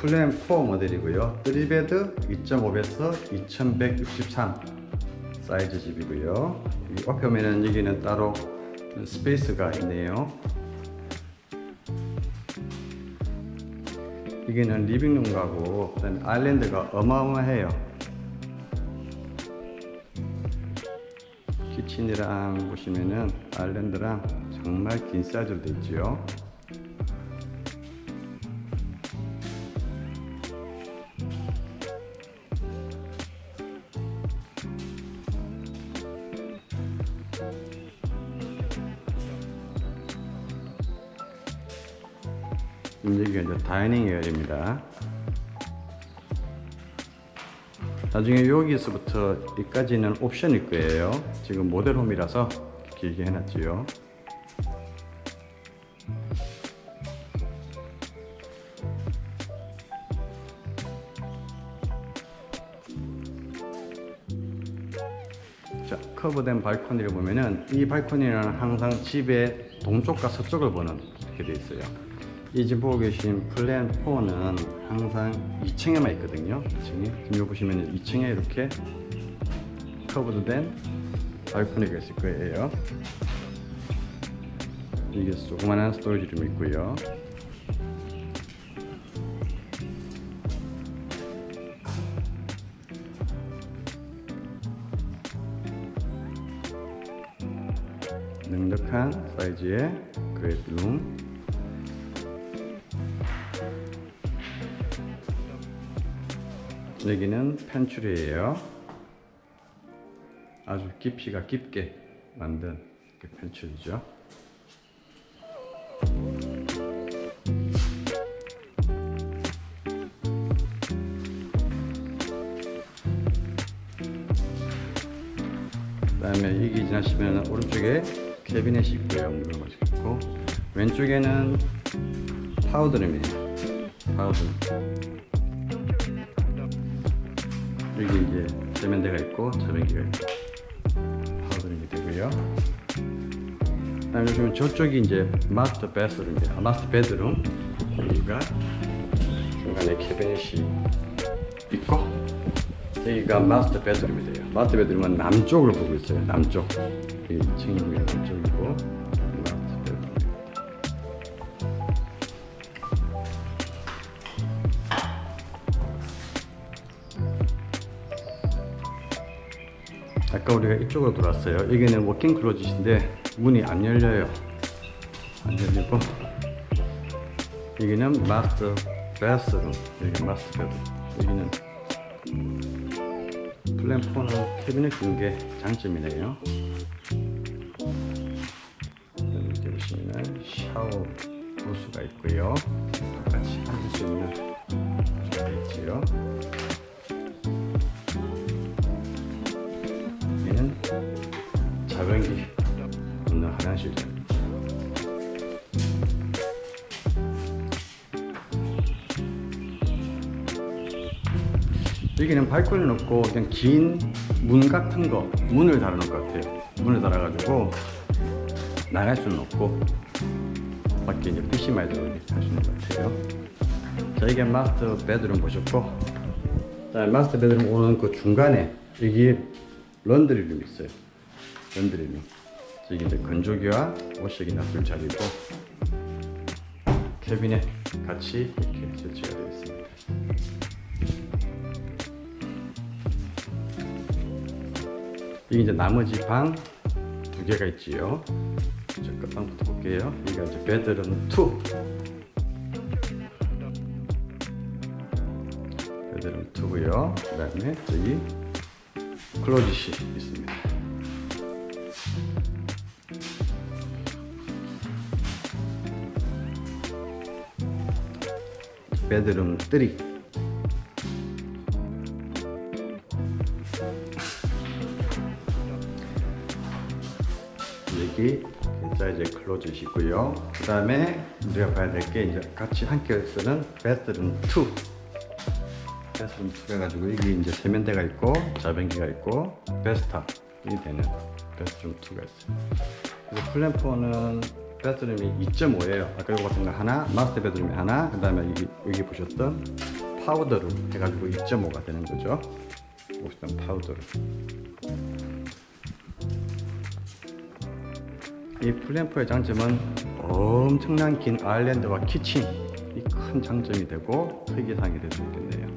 플랜 4 모델이고요. 3베드 2.5에서 2163 사이즈 집이고요. 옆에는 여기는 따로 스페이스가 있네요. 여기는 리빙룸하고 아일랜드가 어마어마해요. 키친이랑 보시면은 아일랜드랑 정말 긴 사이즈로 되어 있지요. 여기가 이제 다이닝 에어입니다. 나중에 여기서부터 여기까지는 옵션일 거예요. 지금 모델홈이라서 길게 해놨지요. 자, 커브된 발코니를 보면은 이 발코니는 항상 집의 동쪽과 서쪽을 보는 이렇게 되어 있어요. 이 지금 보고 계신 플랜 4는 항상 2층에만 있거든요. 2층에. 지금 보시면 2층에 이렇게 커브드된 발코니가 있을 거예요. 이게 조그만한 스토리지 좀 있고요. 넉넉한 사이즈의 그레이트룸. 여기는 팬츄리예요. 아주 깊이가 깊게 만든 팬츄리죠. 그 다음에 여기 지나시면 오른쪽에 캐비넷이 있고요. 물건이 있고 왼쪽에는 파우더룸이에요. 파우더룸. 여기 이제 세면대가 있고 자변기가 있고 파우더링이 되고요. 그다음에 보시면 저쪽이 이제 마스터 베드룸이에요. 아, 마스터 베드룸. 여기가 중간에 캐비닛이 있고 여기가 마스터 베드룸이 돼요. 마스터 베드룸은 남쪽을 보고 있어요. 남쪽. 여기 2층이고요. 남쪽이고. 아까 우리가 이쪽으로 돌았어요. 여기는 워킹 클로젯인데 문이 안 열려요. 안 열리고 여기는 마스터 베스룸. 여기 마스터 베스룸. 여기는 플랜 4는 캐비넷 낀 게 장점이네요. 여기 보시면 샤워 부스가 있고요. 같이 앉을 수 있는 부스가 있지요. 자변기 없는 화장실. 여기는 발코니는 없고 그냥 긴 문 같은 거 문을 달아놓을 것 같아요. 문을 달아가지고 나갈 수는 없고 밖에 이제 PC만으로 할 수 있는 것 같아요. 자, 이게 마스터 베드룸 보셨고, 자, 마스터 베드룸 오는 그 중간에 여기 런드리룸이 있어요. 런드리룸. 저기 이제 건조기와 옷이 놔둘 자리고 캐비넷 같이 이렇게 설치가 되어 있습니다. 여기 이제 나머지 방 두 개가 있지요. 저 끝방부터 볼게요. 여기가 이제 베드룸 2. 베드룸 2고요. 그 다음에 저기 클로젯이 있습니다. 베드룸 3. 여기 사이즈의 클로젯이 있고요. 그 다음에 우리가 봐야 될 게 이제 같이 함께 쓰는 베드룸 2. 베스룸 2 해가지고 여기 이제 세면대가 있고 자변기가 있고 베스탑이 되는 베스룸 2가 있어요. 그래서 플랜 4는 베드룸이 2.5예요 아까 이거 같은 거 하나, 마스터 베드룸이 하나, 그 다음에 여기 보셨던 파우더룸 해가지고 2.5가 되는 거죠. 보시던 파우더룸. 이 플랜포의 장점은 엄청난 긴 아일랜드와 키친, 이 큰 장점이 되고 특이사항이 될 수 있겠네요.